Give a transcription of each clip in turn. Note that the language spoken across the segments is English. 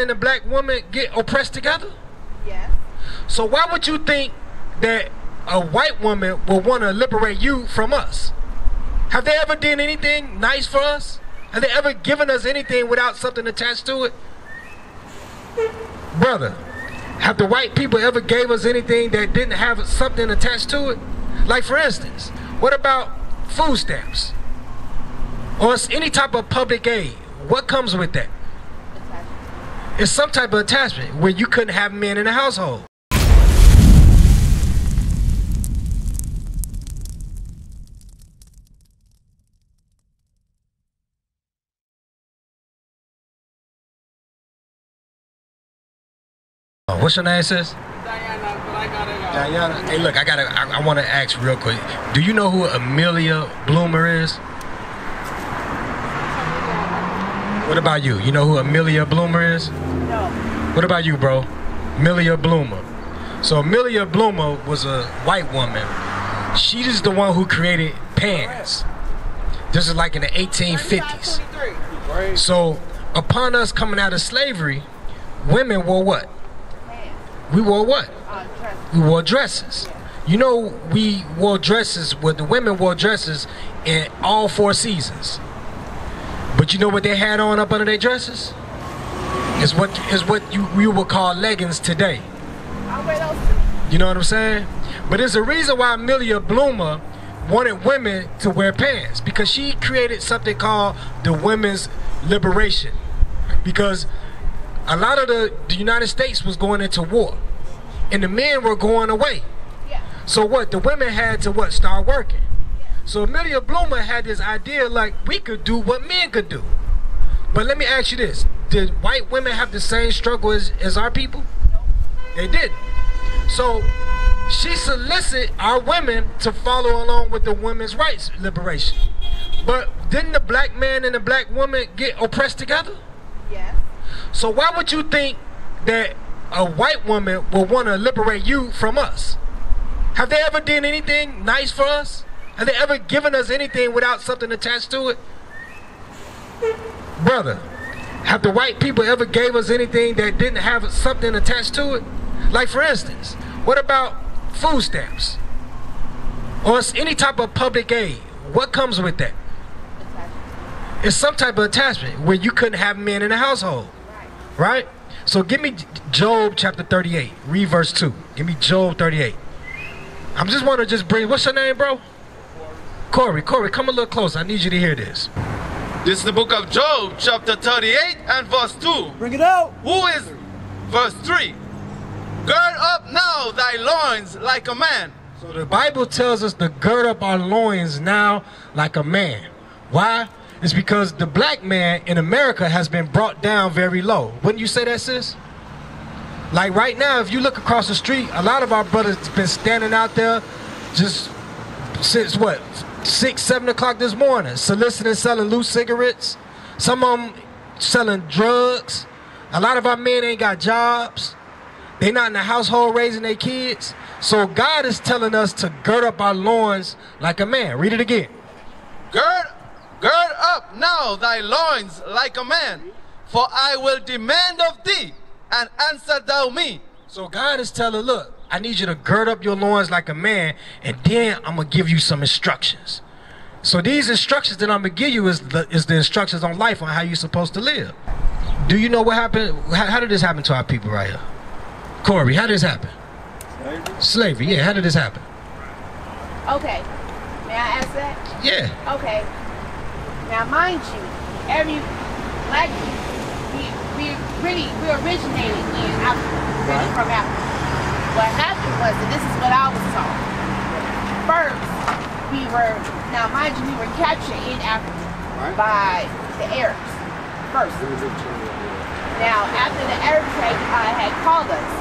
and a black woman get oppressed together? Yes. So why would you think that a white woman will want to liberate you from us? Have they ever done anything nice for us? Have they ever given us anything without something attached to it? Brother, have the white people ever gave us anything that didn't have something attached to it? Like, for instance, what about food stamps? Or any type of public aid? What comes with that? Attachment. It's some type of attachment where you couldn't have men in the household. What's your name, sis? Diana, but I gotta go. Diana, hey, look, I want to ask real quick. Do you know who Amelia Bloomer is? What about you? You know who Amelia Bloomer is? No. What about you, bro? Amelia Bloomer. So Amelia Bloomer was a white woman. She is the one who created pants. This is like in the 1850s. So upon us coming out of slavery, women wore what? We wore what? We wore dresses. You know, we wore dresses, well, the women wore dresses in all 4 seasons. But you know what they had on up under their dresses? It's what we would call leggings today. I wear those. You know what I'm saying? But there's a reason why Amelia Bloomer wanted women to wear pants, because she created something called the women's liberation. Because a lot of the United States was going into war, and the men were going away. Yeah. So what? The women had to what? Start working. Yeah. So Amelia Bloomer had this idea like we could do what men could do. But let me ask you this. Did white women have the same struggle as our people? No. They didn't. So she solicited our women to follow along with the women's rights liberation. But didn't the black man and the black woman get oppressed together? Yes. So why would you think that a white woman will want to liberate you from us? Have they ever done anything nice for us? Have they ever given us anything without something attached to it? Brother, have the white people ever gave us anything that didn't have something attached to it? Like, for instance, what about food stamps? Or any type of public aid? What comes with that? Attachment. It's some type of attachment where you couldn't have men in the household. Right? So give me Job chapter 38, read verse 2. Give me Job 38. I'm just want to just bring, what's your name, bro? Corey. Corey, come a little closer. I need you to hear this. This is the book of Job, chapter 38 and verse 2. Bring it out. Who is verse 3? Gird up now thy loins like a man. So the Bible tells us to gird up our loins now like a man. Why? It's because the black man in America has been brought down very low. Wouldn't you say that, sis? Like right now, if you look across the street, a lot of our brothers been standing out there just since what, 6, 7 o'clock this morning, soliciting, selling loose cigarettes. Some of them selling drugs. A lot of our men ain't got jobs. They not in the household raising their kids. So God is telling us to gird up our loins like a man. Read it again. Gird up now thy loins like a man, for I will demand of thee, and answer thou me. So God is telling, look, I need you to gird up your loins like a man, and then I'm going to give you some instructions. So these instructions that I'm going to give you is the instructions on life, on how you're supposed to live. Do you know what happened? How did this happen to our people right here? Corey, how did this happen? Slavery, yeah, how did this happen? Okay, may I ask that? Yeah. Okay. Now, mind you, every black people, we originated in Africa, really from Africa. What happened was that this is what I was taught. First, we were captured in Africa by the Arabs first. Now, after the Arabs had called us,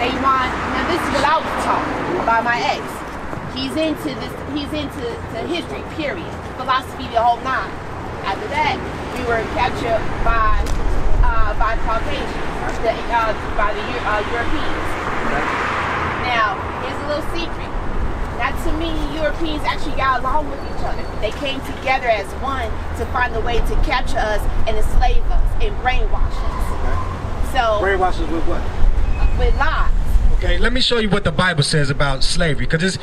now this is what I was taught by my ex. He's into the history, period, philosophy, the whole nine. After that, we were captured by Caucasians, by the Europeans. Now, here's a little secret. Not too many Europeans actually got along with each other. They came together as one to find a way to capture us and enslave us and brainwash us. So brainwashes with what? With lies. Okay, let me show you what the Bible says about slavery, because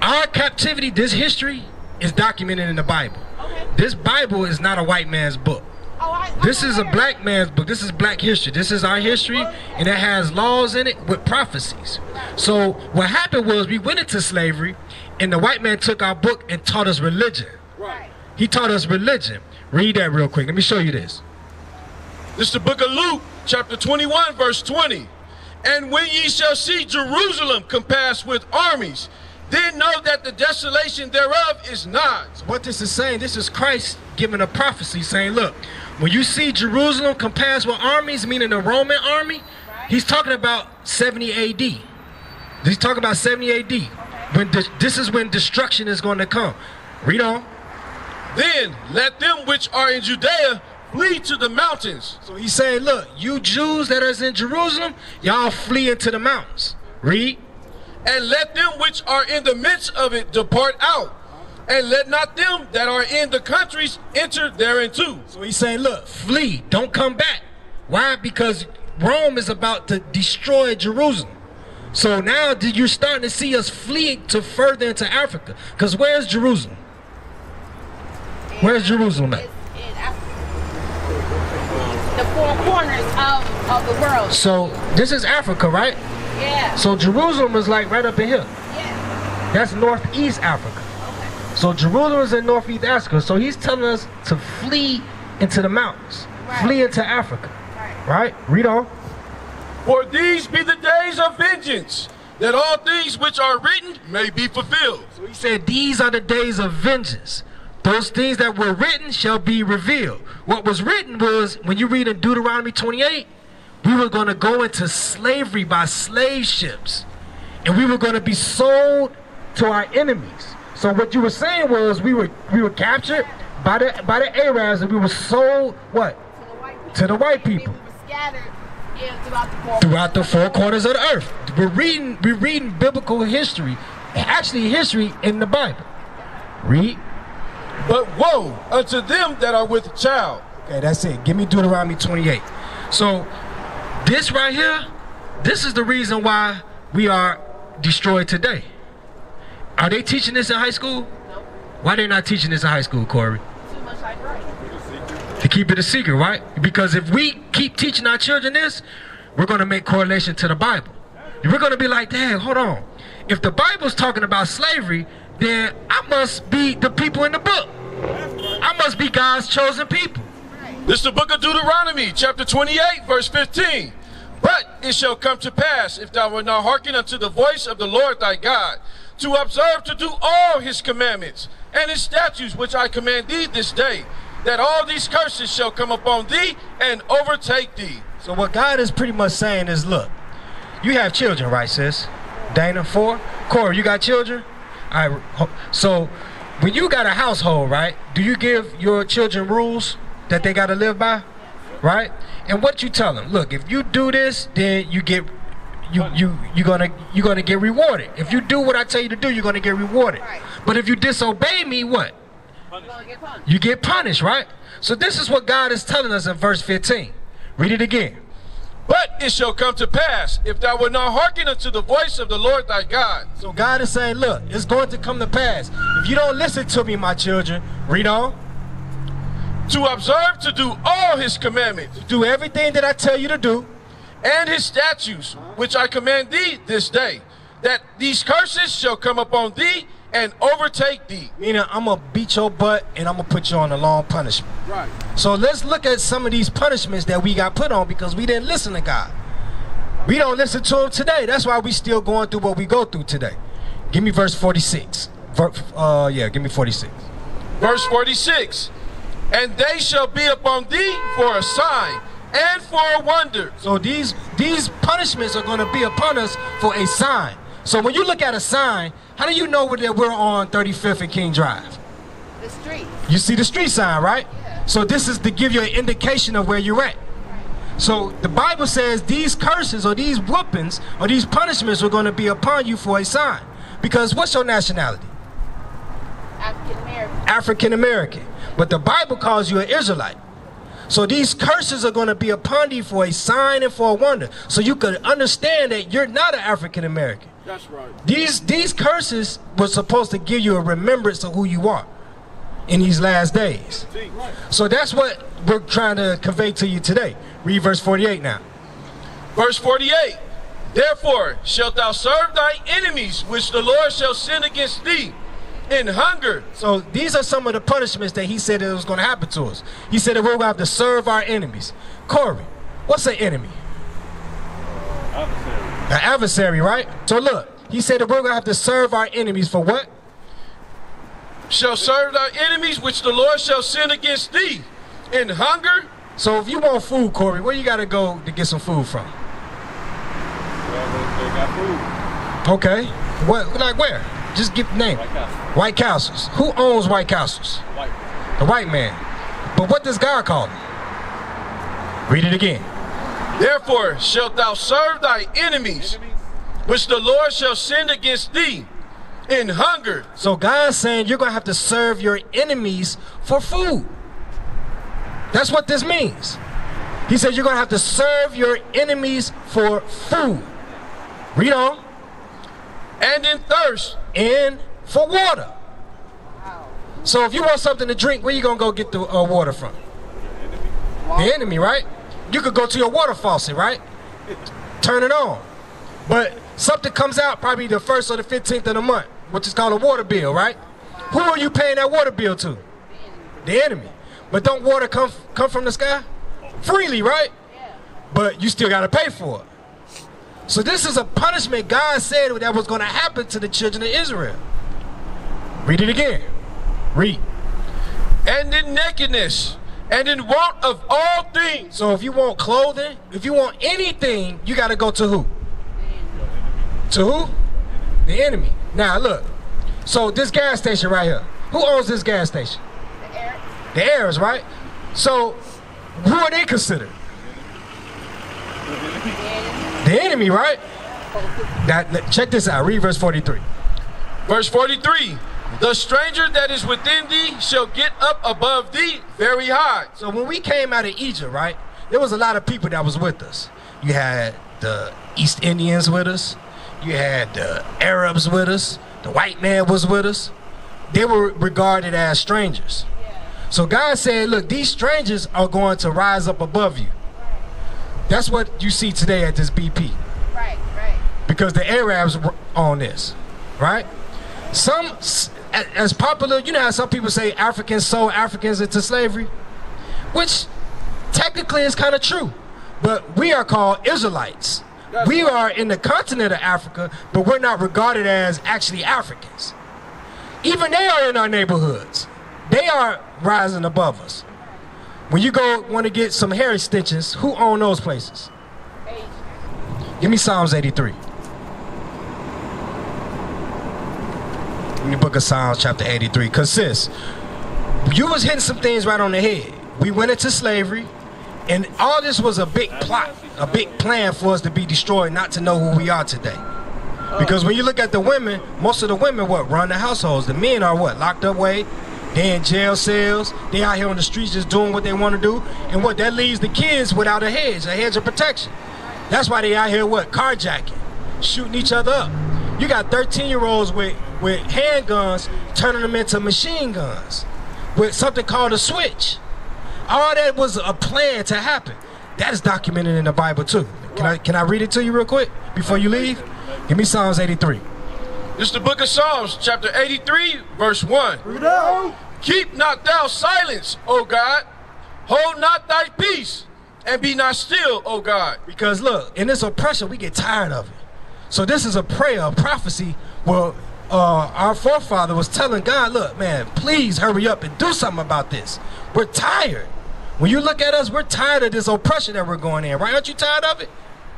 our captivity, this history, is documented in the Bible. Okay. This Bible is not a white man's book. Oh, this is a black man's book. This is black history. This is our history, and it has laws in it with prophecies. So what happened was we went into slavery, and the white man took our book and taught us religion. Right. He taught us religion. Read that real quick. Let me show you this. This is the book of Luke, chapter 21, verse 20. And when ye shall see Jerusalem compassed with armies, then know that the desolation thereof is not. What this is saying, this is Christ giving a prophecy saying, look, when you see Jerusalem compassed with armies, meaning the Roman army, right. He's talking about 70 A.D. He's talking about 70 A.D. Okay. When this is when destruction is going to come. Read on. Then let them which are in Judea flee to the mountains. So he's saying, look, you Jews that are in Jerusalem, y'all flee into the mountains. Read. And let them which are in the midst of it depart out. And let not them that are in the countries enter therein too. So he's saying, look, flee. Don't come back. Why? Because Rome is about to destroy Jerusalem. So now you're starting to see us fleeing to further into Africa. Because where's Jerusalem? Where's Jerusalem at? The four corners of the world. So this is Africa, right? Yeah. So Jerusalem is like right up in here. Yeah. That's northeast Africa. Okay. So Jerusalem is in northeast Africa. So he's telling us to flee into the mountains. Right. Flee into Africa. Right. Right? Read on. For these be the days of vengeance, that all things which are written may be fulfilled. So he said these are the days of vengeance. Those things that were written shall be revealed. What was written was, when you read in Deuteronomy 28, we were going to go into slavery by slave ships. And we were going to be sold to our enemies. So what you were saying was we were captured by the Arabs, and we were sold what? To the white people. We were scattered throughout the four corners of the earth. We're reading biblical history, actually history in the Bible. Read. But woe unto them that are with child. Okay, that's it. Give me Deuteronomy 28. So this right here, this is the reason why we are destroyed today. Are they teaching this in high school? No. Why they not teaching this in high school, Corey? Too much like right. To keep it a secret, right? Because if we keep teaching our children this, we're going to make correlation to the Bible. We're going to be like, dang, hold on. If the Bible's talking about slavery, then I must be the people in the book. I must be God's chosen people. This is the book of Deuteronomy, chapter 28, verse 15. But it shall come to pass, if thou wilt not hearken unto the voice of the Lord thy God, to observe to do all his commandments and his statutes which I command thee this day, that all these curses shall come upon thee and overtake thee. So what God is pretty much saying is, look, you have children, right, sis? Dana, 4. Corey, you got children? So when you got a household, right, do you give your children rules that they got to live by, right? And what you tell them, look, if you do this, then you get you're gonna get rewarded. If you do what I tell you to do, you're gonna get rewarded. But if you disobey me, what? You get punished, right? So this is what God is telling us in verse 15. Read it again. But it shall come to pass, if thou wilt not hearken unto the voice of the Lord thy God. So God is saying, look, it's going to come to pass. If you don't listen to me, my children, read on. To observe to do all his commandments. To do everything that I tell you to do. And his statutes, which I command thee this day. That these curses shall come upon thee and overtake thee. Meaning, I'm going to beat your butt and I'm going to put you on a long punishment. Right. So let's look at some of these punishments that we got put on because we didn't listen to God. We don't listen to him today. That's why we still going through what we go through today. Give me verse 46. Give me 46. Verse 46. And they shall be upon thee for a sign and for a wonder. So these punishments are going to be upon us for a sign. So when you look at a sign, how do you know that we're on 35th and King Drive? The street. You see the street sign, right? Yeah. So this is to give you an indication of where you're at. Right. So the Bible says these curses or these whoopings or these punishments are going to be upon you for a sign. Because what's your nationality? African American. African American. But the Bible calls you an Israelite. So these curses are going to be upon thee for a sign and for a wonder. So you could understand that you're not an African American. That's right. These curses were supposed to give you a remembrance of who you are in these last days. So that's what we're trying to convey to you today. Read verse 48 now. Verse 48. Therefore shalt thou serve thy enemies, which the Lord shall send against thee, in hunger. So these are some of the punishments that he said that was going to happen to us. He said that we're going to have to serve our enemies. Corey, what's an enemy? Adversary. An adversary, right? So look, he said that we're going to have to serve our enemies for what? Shall serve thy enemies, which the Lord shall send against thee, in hunger. So if you want food, Corey, where you got to go to get some food from? Well, they got food. Okay. What? Like where? Just give the name. White Castle. White Castles. Who owns White Castles? White. The white man. But what does God call them? Read it again. Therefore shalt thou serve thy enemies, which the Lord shall send against thee, in hunger. So God's saying you're going to have to serve your enemies for food. That's what this means. He says you're going to have to serve your enemies for food. Read on. And in thirst, and for water. Wow. So if you want something to drink, where you gonna go get the water from? The enemy, right? You could go to your water faucet, right? Turn it on. But something comes out probably the 1st or the 15th of the month, which is called a water bill, right? Wow. Who are you paying that water bill to? The enemy. But don't water come from the sky? Freely, right? Yeah. But you still gotta pay for it. So this is a punishment God said that was going to happen to the children of Israel. Read it again. Read. And in nakedness, and in want of all things. So if you want clothing, if you want anything, you got to go to who? To who? The enemy. Now look. So this gas station right here. Who owns this gas station? The Arabs. The Arabs, right? So who are they considered? The enemy, right? That, check this out. Read verse 43. Verse 43. The stranger that is within thee shall get up above thee very high. So when we came out of Egypt, right, there was a lot of people that was with us. You had the East Indians with us. You had the Arabs with us. The white man was with us. They were regarded as strangers. So God said, look, these strangers are going to rise up above you. That's what you see today at this BP. Right, right. Because the Arabs were on this, right? Some, as popular, you know how some people say Africans sold Africans into slavery? Which technically is kind of true. But we are called Israelites. That's we are in the continent of Africa, but we're not regarded as actually Africans. Even they are in our neighborhoods. They are rising above us. When you go want to get some hair extensions, who own those places? Give me Psalms 83. In the book of Psalms chapter 83. Because sis, you was hitting some things right on the head. We went into slavery, and all this was a big plot, a big plan for us to be destroyed, not to know who we are today. Because when you look at the women, most of the women, what, run the households. The men are what, locked away. They in jail cells, they out here on the streets just doing what they want to do. And what that leaves the kids without a hedge of protection. That's why they out here what? Carjacking, shooting each other up. You got 13-year-olds with handguns turning them into machine guns with something called a switch. All that was a plan to happen. That is documented in the Bible too. Can I read it to you real quick before you leave? Give me Psalms 83. This is the book of Psalms, chapter 83, verse 1. Read on. Keep not thou silence, O God. Hold not thy peace, and be not still, O God. Because look, in this oppression, we get tired of it. So this is a prayer, a prophecy. Well, our forefather was telling God, look, man, please hurry up and do something about this. We're tired. When you look at us, we're tired of this oppression that we're going in, right? Aren't you tired of it?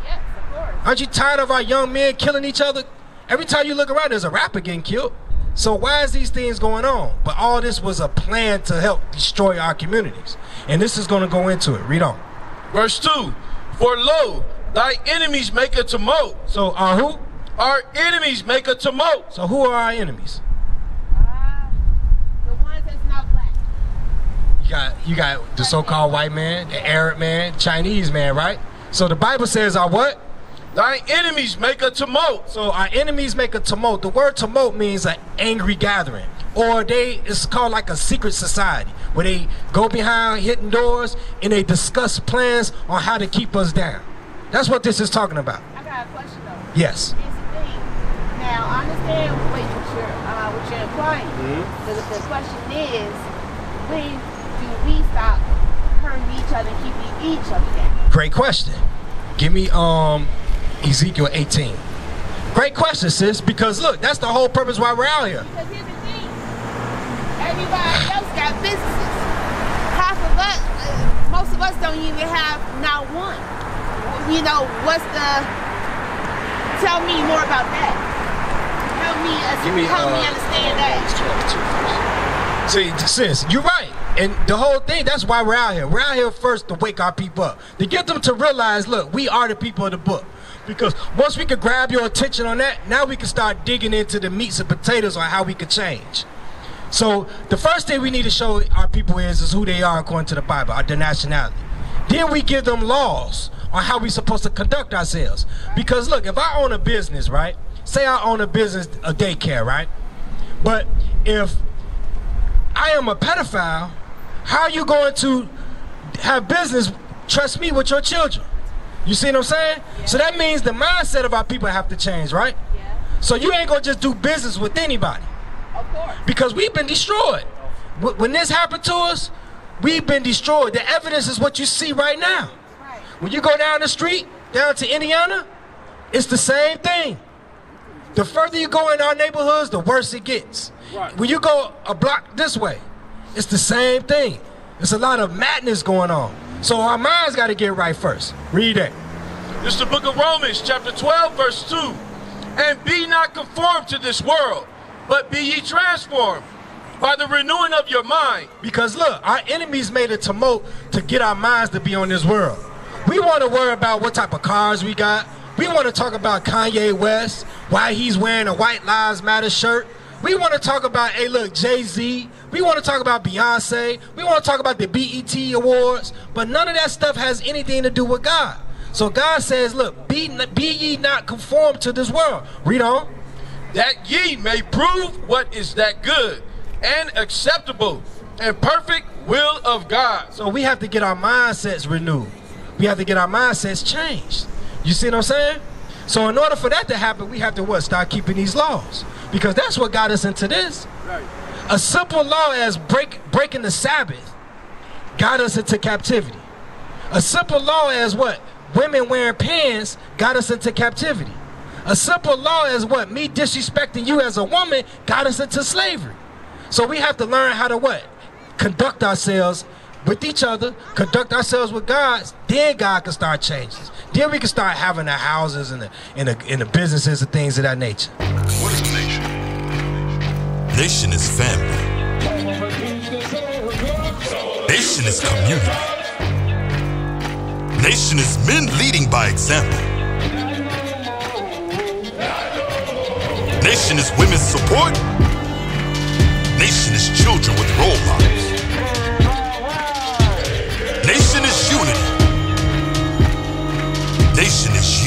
Yes, of course. Aren't you tired of our young men killing each other? Every time you look around, there's a rapper getting killed. So why is these things going on? But all this was a plan to help destroy our communities. And this is going to go into it. Read on. Verse 2. For lo, thy enemies make a tumult. So our who? Our enemies make a tumult. So who are our enemies? The ones that's not black. You got the so-called white man, the Arab man, Chinese man, right? So the Bible says our what? Thy enemies make a tumult. So our enemies make a tumult. The word tumult means an angry gathering. Or it's called like a secret society, where they go behind hidden doors and they discuss plans on how to keep us down. That's what this is talking about. I got a question though. Yes. Here's the thing. Now I understand what you're implying. But the question is, when do we stop hurting each other and keeping each other down? Great question. Give me Ezekiel 18. Great question, sis, because look, that's the whole purpose why we're out here. Because here's the thing. Everybody else got businesses. Half of us, most of us don't even have not one. You know, what's the, tell me more about that. Help me understand that. See, sis, you're right. And the whole thing, that's why we're out here. We're out here first to wake our people up. To get them to realize, look, we are the people of the book. Because once we can grab your attention on that, now we can start digging into the meats and potatoes on how we can change. So the first thing we need to show our people is who they are according to the Bible, their nationality. Then we give them laws on how we're supposed to conduct ourselves. Because look, if I own a business, right? Say I own a business, a daycare, right? But if I am a pedophile, how are you going to have business, trust me, with your children? You see what I'm saying? Yeah. So that means the mindset of our people have to change, right? Yeah. So you ain't gonna just do business with anybody. Of course. Because we've been destroyed. When this happened to us, we've been destroyed. The evidence is what you see right now. Right. When you go down the street, down to Indiana, it's the same thing. The further you go in our neighborhoods, the worse it gets. Right. When you go a block this way, it's the same thing. There's a lot of madness going on. So our minds got to get right first. Read that. This is the book of Romans, chapter 12, verse 2. And be not conformed to this world, but be ye transformed by the renewing of your mind. Because look, our enemies made a tumult to get our minds to be on this world. We want to worry about what type of cars we got. We want to talk about Kanye West, why he's wearing a White Lives Matter shirt. We want to talk about, hey look, Jay-Z. We want to talk about Beyonce. We want to talk about the BET Awards. But none of that stuff has anything to do with God. So God says, look, be ye not conformed to this world. Read on. That ye may prove what is that good and acceptable and perfect will of God. So we have to get our mindsets renewed. We have to get our mindsets changed. You see what I'm saying? So in order for that to happen, we have to what? Start keeping these laws. Because that's what got us into this. Right. A simple law as breaking the Sabbath got us into captivity. A simple law as what? Women wearing pants got us into captivity. A simple law as what? Me disrespecting you as a woman got us into slavery. So we have to learn how to what? Conduct ourselves with each other, conduct ourselves with God, then God can start changing. Then we can start having the houses and the businesses and things of that nature. What is nation? Nation is family. Nation is community. Nation is men leading by example. Nation is women's support. Nation is children with role models. Nation is unity. Nation is